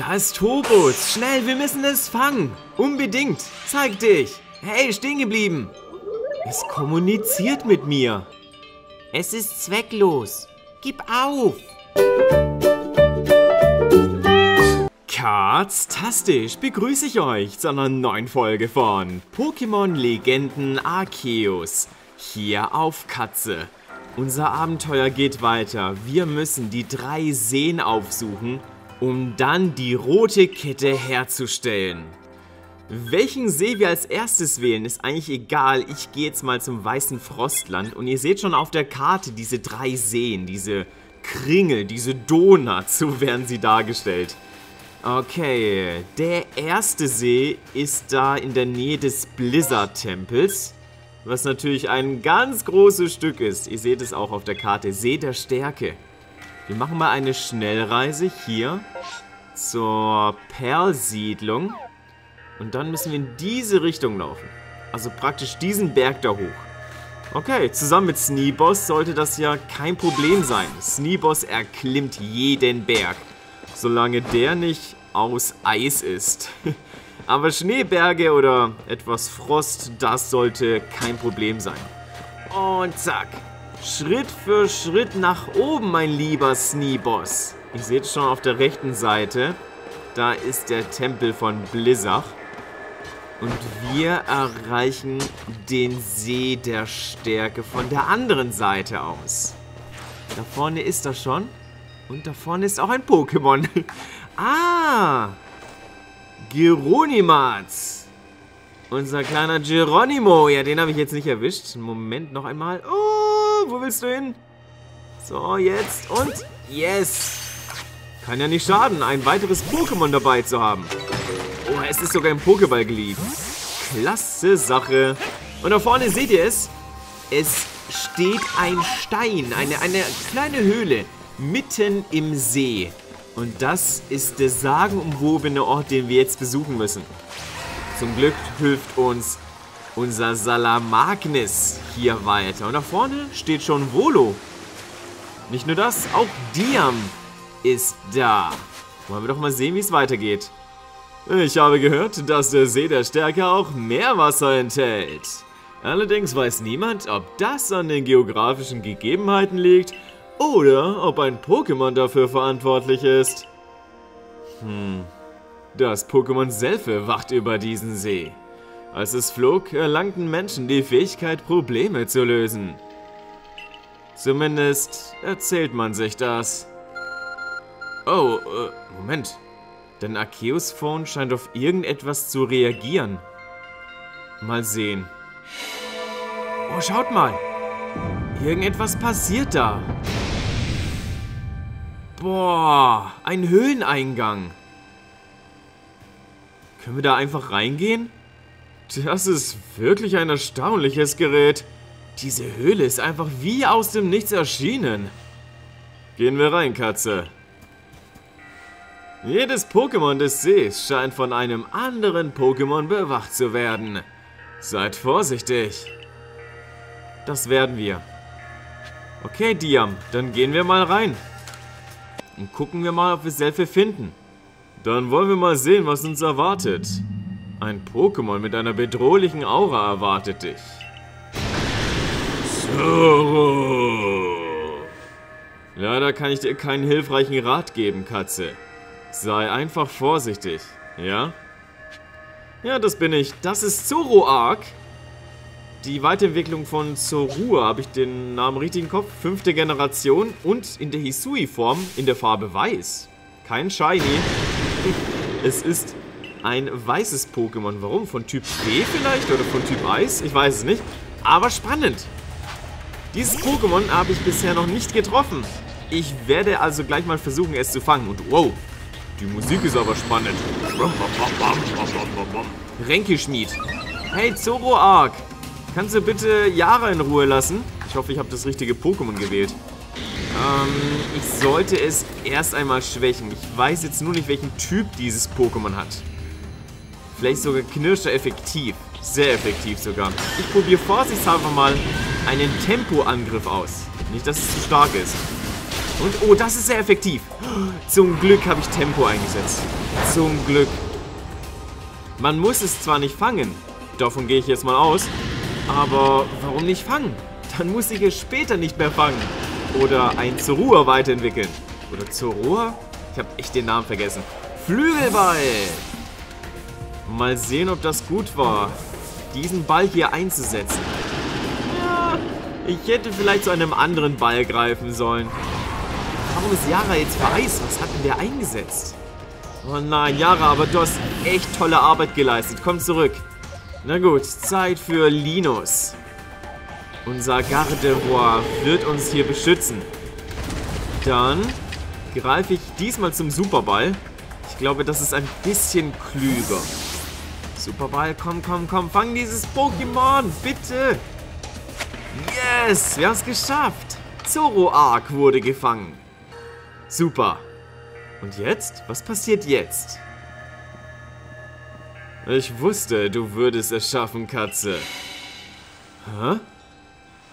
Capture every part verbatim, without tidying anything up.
Da ist Tobutz! Schnell, wir müssen es fangen! Unbedingt! Zeig dich! Hey, stehen geblieben! Es kommuniziert mit mir! Es ist zwecklos! Gib auf! Katztastisch begrüße ich euch zu einer neuen Folge von Pokémon Legenden Arceus, hier auf Katze. Unser Abenteuer geht weiter. Wir müssen die drei Seen aufsuchen, um dann die rote Kette herzustellen. Welchen See wir als erstes wählen, ist eigentlich egal. Ich gehe jetzt mal zum weißen Frostland und ihr seht schon auf der Karte diese drei Seen, diese Kringel, diese Donuts, so werden sie dargestellt. Okay, der erste See ist da in der Nähe des Blizzard-Tempels, was natürlich ein ganz großes Stück ist. Ihr seht es auch auf der Karte, See der Stärke. Wir machen mal eine Schnellreise hier zur Perlsiedlung. Und dann müssen wir in diese Richtung laufen. Also praktisch diesen Berg da hoch. Okay, zusammen mit Sneeboss sollte das ja kein Problem sein. Sneeboss erklimmt jeden Berg, solange der nicht aus Eis ist. Aber Schneeberge oder etwas Frost, das sollte kein Problem sein. Und zack. Schritt für Schritt nach oben, mein lieber Sneeboss. Ihr seht schon auf der rechten Seite, da ist der Tempel von Blizzard. Und wir erreichen den See der Stärke von der anderen Seite aus. Da vorne ist er schon. Und da vorne ist auch ein Pokémon. Ah! Geronimats. Unser kleiner Geronimo. Ja, den habe ich jetzt nicht erwischt. Moment, noch einmal. Oh, wo willst du hin? So, jetzt und yes. Kann ja nicht schaden, ein weiteres Pokémon dabei zu haben. Oh, es ist sogar im Pokéball geliebt. Klasse Sache. Und da vorne seht ihr es. Es steht ein Stein, eine, eine kleine Höhle mitten im See. Und das ist der sagenumwobene Ort, den wir jetzt besuchen müssen. Zum Glück hilft uns unser Salamagnus hier weiter. Und da vorne steht schon Volo. Nicht nur das, auch Diam ist da. Wollen wir doch mal sehen, wie es weitergeht. Ich habe gehört, dass der See der Stärke auch Meerwasser enthält. Allerdings weiß niemand, ob das an den geografischen Gegebenheiten liegt oder ob ein Pokémon dafür verantwortlich ist. Hm. Das Pokémon Selfe wacht über diesen See. Als es flog, erlangten Menschen die Fähigkeit, Probleme zu lösen. Zumindest erzählt man sich das. Oh, äh, Moment. Denn Arceus Phone scheint auf irgendetwas zu reagieren. Mal sehen. Oh, schaut mal. Irgendetwas passiert da. Boah, ein Höhleneingang. Können wir da einfach reingehen? Das ist wirklich ein erstaunliches Gerät. Diese Höhle ist einfach wie aus dem Nichts erschienen. Gehen wir rein, Katze. Jedes Pokémon des Sees scheint von einem anderen Pokémon bewacht zu werden. Seid vorsichtig. Das werden wir. Okay, Diam, dann gehen wir mal rein. Und gucken wir mal, ob wir Selfe finden. Dann wollen wir mal sehen, was uns erwartet. Ein Pokémon mit einer bedrohlichen Aura erwartet dich. Zorua. Leider kann ich dir keinen hilfreichen Rat geben, Katze. Sei einfach vorsichtig, ja? Ja, das bin ich. Das ist Zoroark. Die Weiterentwicklung von Zorua, habe ich den Namen richtig im Kopf? Fünfte Generation und in der Hisui-Form in der Farbe Weiß. Kein Shiny. Es ist ein weißes Pokémon. Warum? Von Typ B vielleicht? Oder von Typ Eis? Ich weiß es nicht. Aber spannend. Dieses Pokémon habe ich bisher noch nicht getroffen. Ich werde also gleich mal versuchen, es zu fangen. Und wow, die Musik ist aber spannend. RänkeSchmied. Hey, Zoroark. Kannst du bitte Yara in Ruhe lassen? Ich hoffe, ich habe das richtige Pokémon gewählt. Ähm, ich sollte es erst einmal schwächen. Ich weiß jetzt nur nicht, welchen Typ dieses Pokémon hat. Vielleicht sogar Knirscher effektiv. Sehr effektiv sogar. Ich probiere vorsichtshalber mal einen Tempoangriff aus. Nicht, dass es zu stark ist. Und oh, das ist sehr effektiv. Zum Glück habe ich Tempo eingesetzt. Zum Glück. Man muss es zwar nicht fangen, davon gehe ich jetzt mal aus, aber warum nicht fangen? Dann muss ich es später nicht mehr fangen. Oder ein Zorua weiterentwickeln. Oder Zorua? Ich habe echt den Namen vergessen. Flügelball! Mal sehen, ob das gut war, diesen Ball hier einzusetzen. Ja, ich hätte vielleicht zu einem anderen Ball greifen sollen. Warum ist Yara jetzt vereist? Was hat denn der eingesetzt? Oh nein, Yara, aber du hast echt tolle Arbeit geleistet. Komm zurück. Na gut, Zeit für Linus. Unser Gardevoir wird uns hier beschützen. Dann greife ich diesmal zum Superball. Ich glaube, das ist ein bisschen klüger. Superball, komm, komm, komm, fang dieses Pokémon, bitte. Yes, wir haben es geschafft. Zoroark wurde gefangen. Super. Und jetzt? Was passiert jetzt? Ich wusste, du würdest es schaffen, Katze. Hä?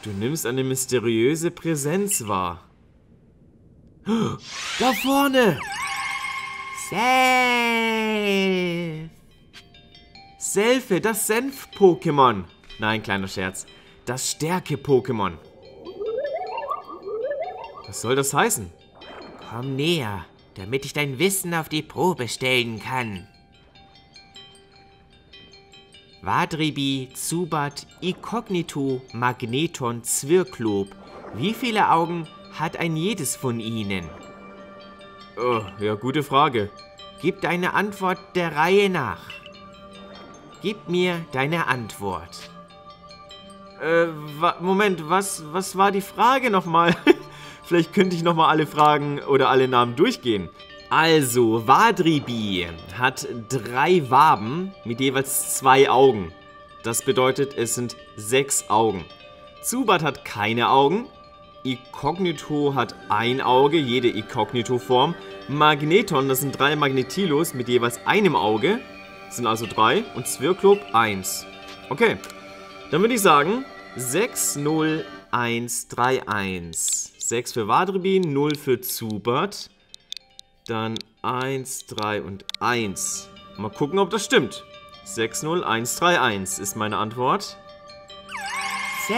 Du nimmst eine mysteriöse Präsenz wahr. Da vorne! Selfe! Selfe, das Senf-Pokémon. Nein, kleiner Scherz. Das Stärke-Pokémon. Was soll das heißen? Komm näher, damit ich dein Wissen auf die Probe stellen kann. Wadribi, Zubat, Icognito, Magneton, Zwirklop. Wie viele Augen hat ein jedes von ihnen? Oh, ja, gute Frage. Gib deine Antwort der Reihe nach. Gib mir deine Antwort. Äh, wa Moment, was, was war die Frage nochmal? Vielleicht könnte ich nochmal alle Fragen oder alle Namen durchgehen. Also, Wadribi hat drei Waben mit jeweils zwei Augen. Das bedeutet, es sind sechs Augen. Zubat hat keine Augen. Icognito hat ein Auge, jede Icognito-Form. Magneton, das sind drei Magnetilos mit jeweils einem Auge. Das sind also drei. Und Zwirklop eins. Okay. Dann würde ich sagen, sechs, null, eins, drei, eins. sechs für Wadribi, null für Zubat. Dann eins, drei und eins. Mal gucken, ob das stimmt. sechs, null, eins, drei, eins ist meine Antwort. Safe!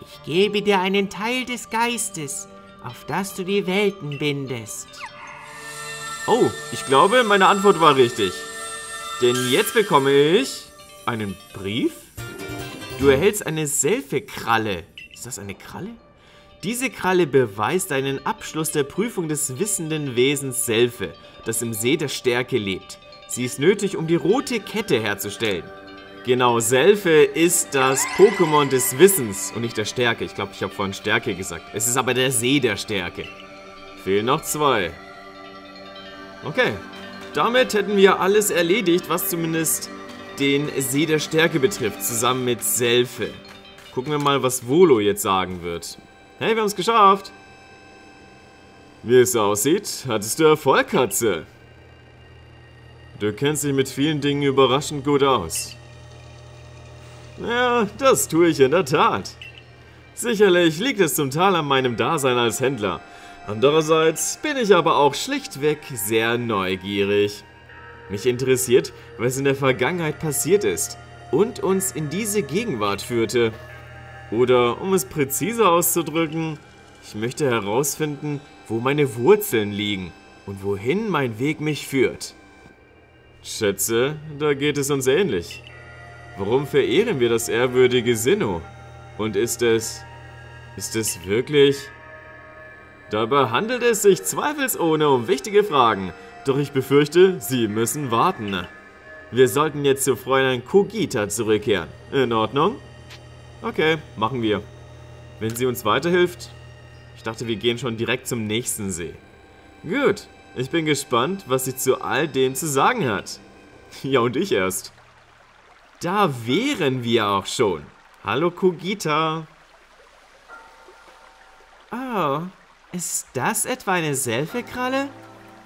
Ich gebe dir einen Teil des Geistes, auf das du die Welten bindest. Oh, ich glaube, meine Antwort war richtig. Denn jetzt bekomme ich einen Brief. Du erhältst eine Selfie-Kralle. Ist das eine Kralle? Diese Kralle beweist deinen Abschluss der Prüfung des wissenden Wesens Selfe, das im See der Stärke lebt. Sie ist nötig, um die rote Kette herzustellen. Genau, Selfe ist das Pokémon des Wissens und nicht der Stärke. Ich glaube, ich habe vorhin Stärke gesagt. Es ist aber der See der Stärke. Fehlen noch zwei. Okay, damit hätten wir alles erledigt, was zumindest den See der Stärke betrifft, zusammen mit Selfe. Gucken wir mal, was Volo jetzt sagen wird. Hey, wir haben es geschafft. Wie es aussieht, hattest du Erfolg, Katze. Du kennst dich mit vielen Dingen überraschend gut aus. Ja, das tue ich in der Tat. Sicherlich liegt es zum Teil an meinem Dasein als Händler. Andererseits bin ich aber auch schlichtweg sehr neugierig. Mich interessiert, was in der Vergangenheit passiert ist und uns in diese Gegenwart führte. Oder, um es präziser auszudrücken, ich möchte herausfinden, wo meine Wurzeln liegen und wohin mein Weg mich führt. Schätze, da geht es uns ähnlich. Warum verehren wir das ehrwürdige Sinnoh? Und ist es... ist es wirklich... Dabei handelt es sich zweifelsohne um wichtige Fragen, doch ich befürchte, sie müssen warten. Wir sollten jetzt zu Fräulein Kugita zurückkehren. In Ordnung? Okay, machen wir. Wenn sie uns weiterhilft. Ich dachte, wir gehen schon direkt zum nächsten See. Gut, ich bin gespannt, was sie zu all dem zu sagen hat. Ja, und ich erst. Da wären wir auch schon. Hallo, Kugita. Oh, ist das etwa eine Selfie-Kralle?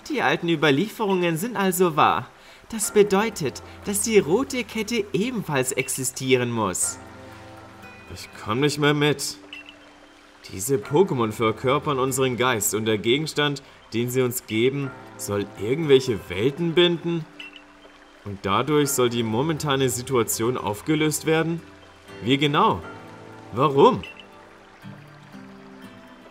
Die alten Überlieferungen sind also wahr. Das bedeutet, dass die rote Kette ebenfalls existieren muss. Ich komme nicht mehr mit. Diese Pokémon verkörpern unseren Geist und der Gegenstand, den sie uns geben, soll irgendwelche Welten binden? Und dadurch soll die momentane Situation aufgelöst werden? Wie genau? Warum?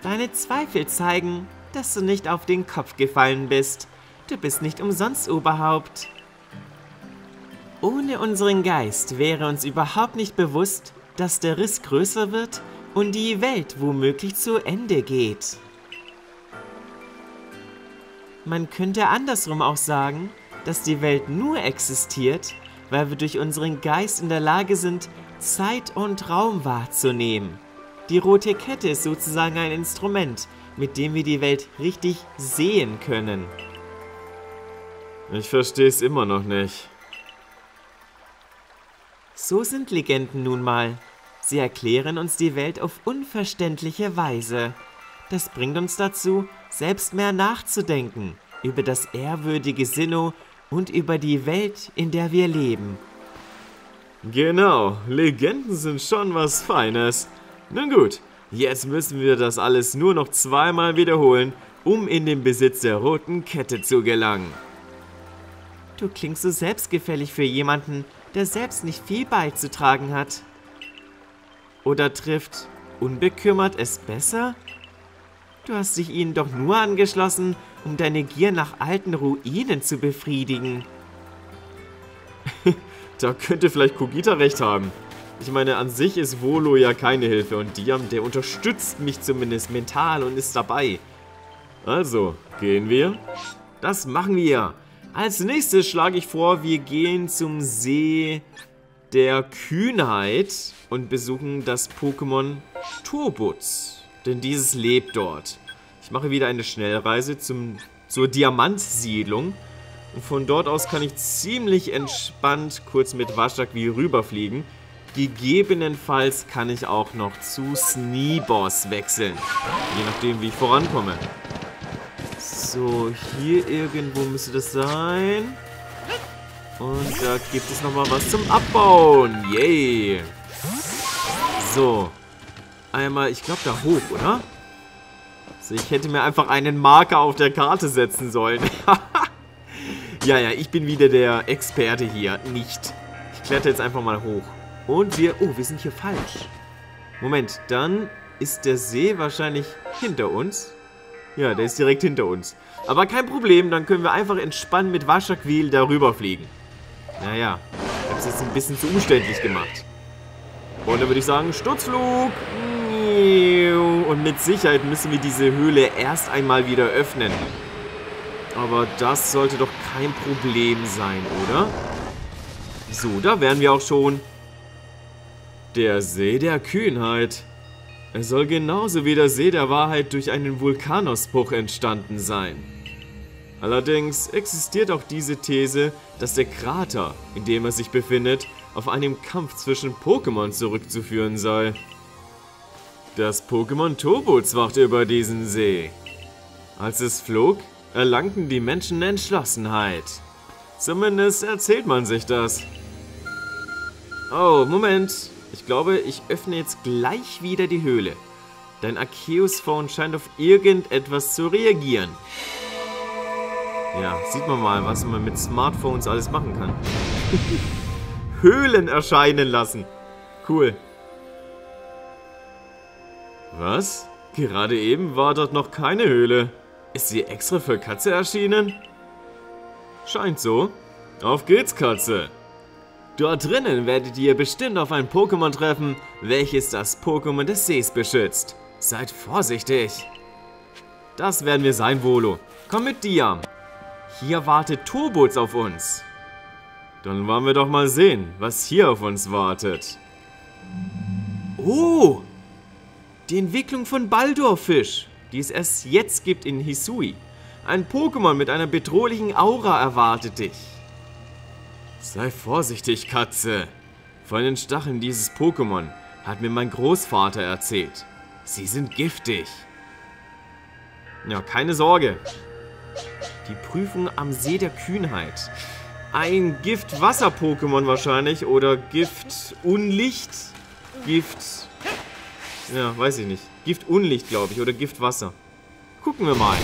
Deine Zweifel zeigen, dass du nicht auf den Kopf gefallen bist. Du bist nicht umsonst Oberhaupt. Ohne unseren Geist wäre uns überhaupt nicht bewusst, dass der Riss größer wird und die Welt womöglich zu Ende geht. Man könnte andersrum auch sagen, dass die Welt nur existiert, weil wir durch unseren Geist in der Lage sind, Zeit und Raum wahrzunehmen. Die rote Kette ist sozusagen ein Instrument, mit dem wir die Welt richtig sehen können. Ich verstehe es immer noch nicht. So sind Legenden nun mal. Sie erklären uns die Welt auf unverständliche Weise. Das bringt uns dazu, selbst mehr nachzudenken über das ehrwürdige Sinnoh und über die Welt, in der wir leben. Genau, Legenden sind schon was Feines. Nun gut, jetzt müssen wir das alles nur noch zweimal wiederholen, um in den Besitz der roten Kette zu gelangen. Du klingst so selbstgefällig für jemanden, der selbst nicht viel beizutragen hat. Oder trifft unbekümmert es besser? Du hast dich ihnen doch nur angeschlossen, um deine Gier nach alten Ruinen zu befriedigen. Da könnte vielleicht Kugita recht haben. Ich meine, an sich ist Volo ja keine Hilfe und Diam, der unterstützt mich zumindest mental und ist dabei. Also, gehen wir? Das machen wir! Als nächstes schlage ich vor, wir gehen zum See der Kühnheit und besuchen das Pokémon Tobutz, denn dieses lebt dort. Ich mache wieder eine Schnellreise zum, zur Diamantsiedlung und von dort aus kann ich ziemlich entspannt kurz mit Washaquille rüberfliegen. Gegebenenfalls kann ich auch noch zu Sneeboss wechseln, je nachdem wie ich vorankomme. So, hier irgendwo müsste das sein. Und da gibt es nochmal was zum Abbauen. Yay. So. Einmal, ich glaube da hoch, oder? So, ich hätte mir einfach einen Marker auf der Karte setzen sollen. ja, ja, ich bin wieder der Experte hier. Nicht. Ich kletter jetzt einfach mal hoch. Und wir... Oh, wir sind hier falsch. Moment, dann ist der See wahrscheinlich hinter uns. Ja, der ist direkt hinter uns. Aber kein Problem, dann können wir einfach entspannen mit Washaquille darüber fliegen. Naja, ich hab's jetzt ein bisschen zu umständlich gemacht. Und dann würde ich sagen, Sturzflug! Und mit Sicherheit müssen wir diese Höhle erst einmal wieder öffnen. Aber das sollte doch kein Problem sein, oder? So, da wären wir auch schon. Der See der Kühnheit. Er soll genauso wie der See der Wahrheit durch einen Vulkanausbruch entstanden sein. Allerdings existiert auch diese These, dass der Krater, in dem er sich befindet, auf einem Kampf zwischen Pokémon zurückzuführen sei. Das Pokémon Tobutz wachte über diesen See. Als es flog, erlangten die Menschen Entschlossenheit. Zumindest erzählt man sich das. Oh, Moment! Ich glaube, ich öffne jetzt gleich wieder die Höhle. Dein Arceus Phone scheint auf irgendetwas zu reagieren. Ja, sieht man mal, was man mit Smartphones alles machen kann. Höhlen erscheinen lassen. Cool. Was? Gerade eben war dort noch keine Höhle. Ist sie extra für Katze erschienen? Scheint so. Auf geht's, Katze. Dort drinnen werdet ihr bestimmt auf ein Pokémon treffen, welches das Pokémon des Sees beschützt. Seid vorsichtig. Das werden wir sein, Volo. Komm mit Diam. Hier wartet Tobutz auf uns. Dann wollen wir doch mal sehen, was hier auf uns wartet. Oh! Die Entwicklung von Baldorfisch, die es erst jetzt gibt in Hisui. Ein Pokémon mit einer bedrohlichen Aura erwartet dich. Sei vorsichtig, Katze. Von den Stacheln dieses Pokémon hat mir mein Großvater erzählt. Sie sind giftig. Ja, keine Sorge. Die Prüfung am See der Kühnheit. Ein Gift-Wasser-Pokémon wahrscheinlich oder Gift-Unlicht. Gift... Ja, weiß ich nicht. Gift-Unlicht, glaube ich, oder Giftwasser. Gucken wir mal.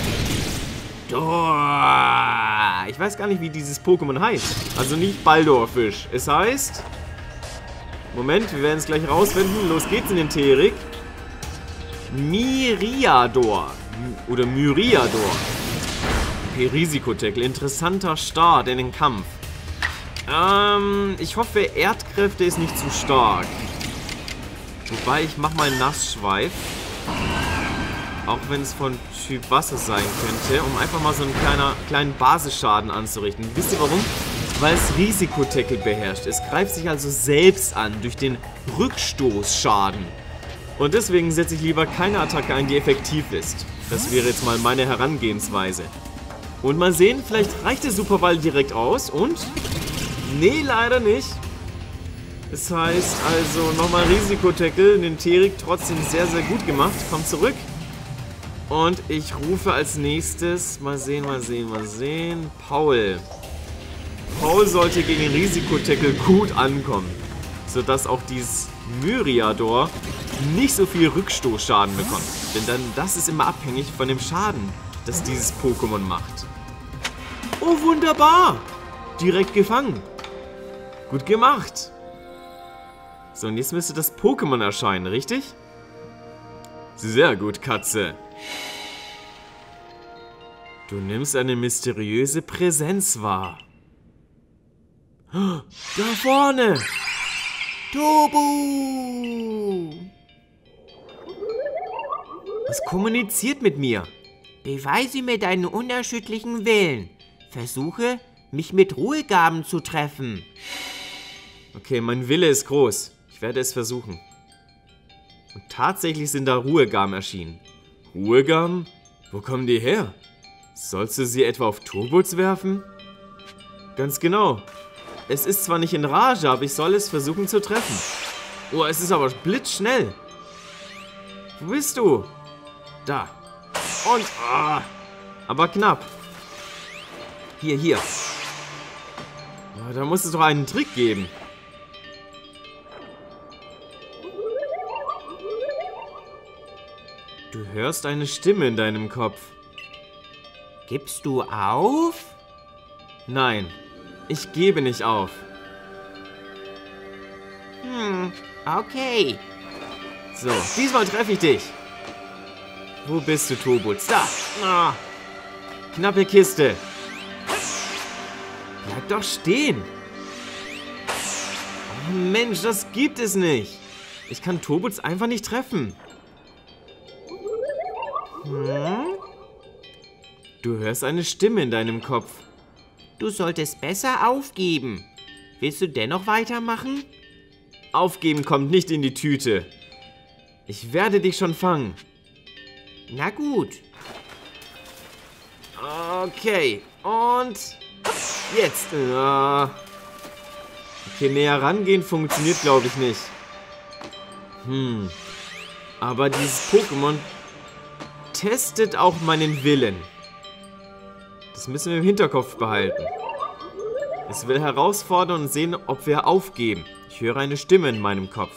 Dorr. Ich weiß gar nicht, wie dieses Pokémon heißt. Also nicht Baldorfisch. Es heißt... Moment, wir werden es gleich rausfinden. Los geht's in den Therik. Myriador. Oder Myriador. Okay, Risikotackle. Interessanter Start in den Kampf. Ähm, ich hoffe, Erdkräfte ist nicht zu stark. Wobei, ich mache mal einen Nassschweif. Auch wenn es von Typ Wasser sein könnte, um einfach mal so einen kleiner, kleinen Basisschaden anzurichten. Wisst ihr warum? Weil es Risikotackle beherrscht. Es greift sich also selbst an durch den Rückstoßschaden. Und deswegen setze ich lieber keine Attacke ein, die effektiv ist. Das wäre jetzt mal meine Herangehensweise. Und mal sehen, vielleicht reicht der Superball direkt aus und... Nee, leider nicht. Das heißt also nochmal Risikotackle. Den Therik trotzdem sehr, sehr gut gemacht. Komm zurück. Und ich rufe als nächstes, mal sehen, mal sehen, mal sehen, Paul. Paul sollte gegen Risikotackle gut ankommen, sodass auch dieses Myriador nicht so viel Rückstoßschaden bekommt. Denn dann, das ist immer abhängig von dem Schaden, das dieses Pokémon macht. Oh, wunderbar! Direkt gefangen. Gut gemacht. So, und jetzt müsste das Pokémon erscheinen, richtig? Sehr gut, Katze. Du nimmst eine mysteriöse Präsenz wahr. Da vorne! Tobu! Was kommuniziert mit mir? Beweise mir deinen unerschütterlichen Willen. Versuche, mich mit Ruhegaben zu treffen. Okay, mein Wille ist groß. Ich werde es versuchen. Und tatsächlich sind da Ruhegaben erschienen. Ruhegaben? Wo kommen die her? Sollst du sie etwa auf Tobutz werfen? Ganz genau. Es ist zwar nicht in Rage, aber ich soll es versuchen zu treffen. Oh, es ist aber blitzschnell. Wo bist du? Da. Und... Ah, aber knapp. Hier, hier. Oh, da muss es doch einen Trick geben. Du hörst eine Stimme in deinem Kopf. Gibst du auf? Nein, ich gebe nicht auf. Hm, okay. So, diesmal treffe ich dich. Wo bist du, Tobutz? Da! Ah, knappe Kiste. Bleib doch stehen. Oh Mensch, das gibt es nicht. Ich kann Tobutz einfach nicht treffen. Du hörst eine Stimme in deinem Kopf. Du solltest besser aufgeben. Willst du dennoch weitermachen? Aufgeben kommt nicht in die Tüte. Ich werde dich schon fangen. Na gut. Okay, und jetzt. Okay, näher rangehen funktioniert, glaube ich, nicht. Hm. Aber dieses Pokémon... testet auch meinen Willen. Das müssen wir im Hinterkopf behalten. Es will herausfordern und sehen, ob wir aufgeben. Ich höre eine Stimme in meinem Kopf.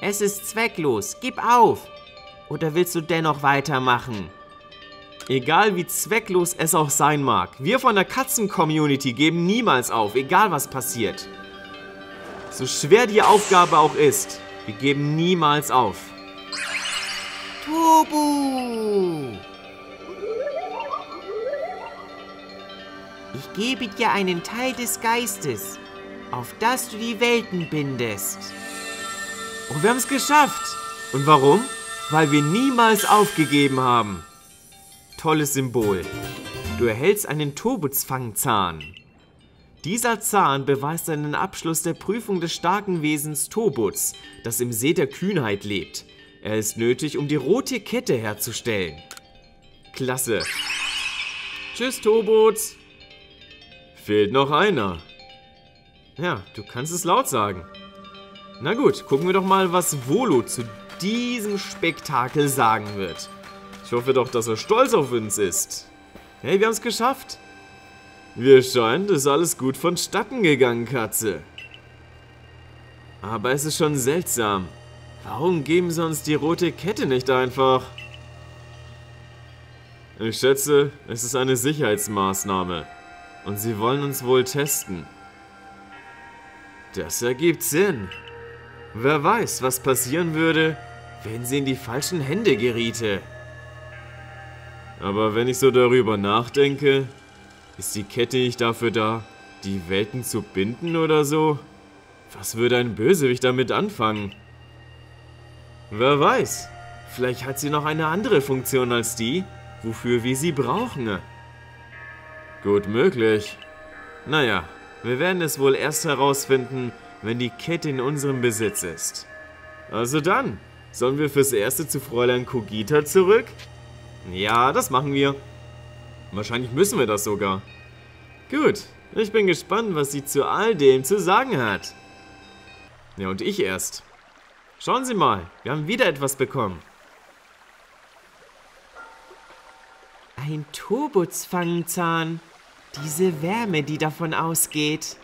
Es ist zwecklos. Gib auf. Oder willst du dennoch weitermachen? Egal wie zwecklos es auch sein mag. Wir von der Katzen-Community geben niemals auf, egal was passiert. So schwer die Aufgabe auch ist, wir geben niemals auf. Tobu! Ich gebe dir einen Teil des Geistes, auf das du die Welten bindest. Und wir haben es geschafft. Und warum? Weil wir niemals aufgegeben haben. Tolles Symbol. Du erhältst einen Tobutzfangzahn. Dieser Zahn beweist deinen Abschluss der Prüfung des starken Wesens Tobutz, das im See der Kühnheit lebt. Er ist nötig, um die rote Kette herzustellen. Klasse. Tschüss, Tobutz. Fehlt noch einer. Ja, du kannst es laut sagen. Na gut, gucken wir doch mal, was Volo zu diesem Spektakel sagen wird. Ich hoffe doch, dass er stolz auf uns ist. Hey, wir haben es geschafft. Mir scheint, ist alles gut vonstatten gegangen, Katze. Aber es ist schon seltsam. Warum geben sie uns die rote Kette nicht einfach? Ich schätze, es ist eine Sicherheitsmaßnahme. Und sie wollen uns wohl testen. Das ergibt Sinn. Wer weiß, was passieren würde, wenn sie in die falschen Hände geriete. Aber wenn ich so darüber nachdenke, ist die Kette nicht dafür da, die Welten zu binden oder so? Was würde ein Bösewicht damit anfangen? Wer weiß, vielleicht hat sie noch eine andere Funktion als die, wofür wir sie brauchen. Gut möglich. Naja, wir werden es wohl erst herausfinden, wenn die Kette in unserem Besitz ist. Also dann, sollen wir fürs Erste zu Fräulein Kugita zurück? Ja, das machen wir. Wahrscheinlich müssen wir das sogar. Gut, ich bin gespannt, was sie zu all dem zu sagen hat. Ja, und ich erst. Schauen Sie mal, wir haben wieder etwas bekommen. Ein Tobutzfangzahn. Diese Wärme, die davon ausgeht.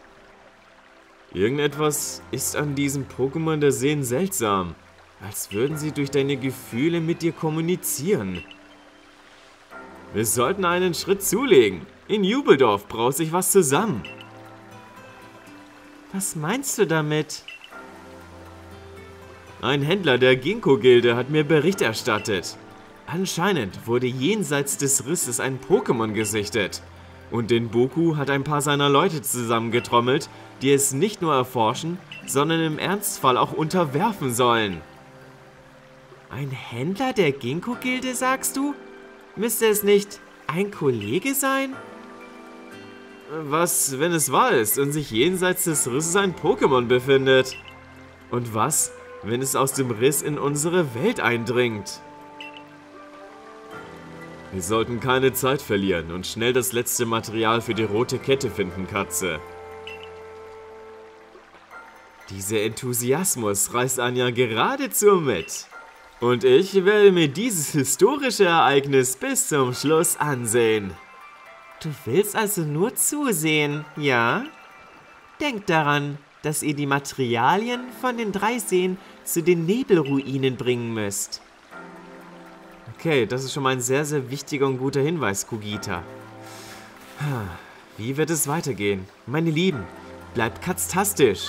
Irgendetwas ist an diesem Pokémon der Seen seltsam. Als würden sie durch deine Gefühle mit dir kommunizieren. Wir sollten einen Schritt zulegen. In Jubeldorf braut sich was zusammen. Was meinst du damit? Ein Händler der Ginkgo-Gilde hat mir Bericht erstattet. Anscheinend wurde jenseits des Risses ein Pokémon gesichtet. Und den Boku hat ein paar seiner Leute zusammengetrommelt, die es nicht nur erforschen, sondern im Ernstfall auch unterwerfen sollen. Ein Händler der Ginkgo-Gilde, sagst du? Müsste es nicht ein Kollege sein? Was, wenn es wahr ist und sich jenseits des Risses ein Pokémon befindet? Und was, wenn es aus dem Riss in unsere Welt eindringt? Wir sollten keine Zeit verlieren und schnell das letzte Material für die rote Kette finden, Katze. Dieser Enthusiasmus reißt Anja geradezu mit. Und ich werde mir dieses historische Ereignis bis zum Schluss ansehen. Du willst also nur zusehen, ja? Denkt daran, dass ihr die Materialien von den drei Seen zu den Nebelruinen bringen müsst. Okay, das ist schon mal ein sehr, sehr wichtiger und guter Hinweis, Kugita. Wie wird es weitergehen? Meine Lieben, bleibt katztastisch!